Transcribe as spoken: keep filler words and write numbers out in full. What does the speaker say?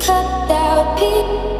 Cut out people.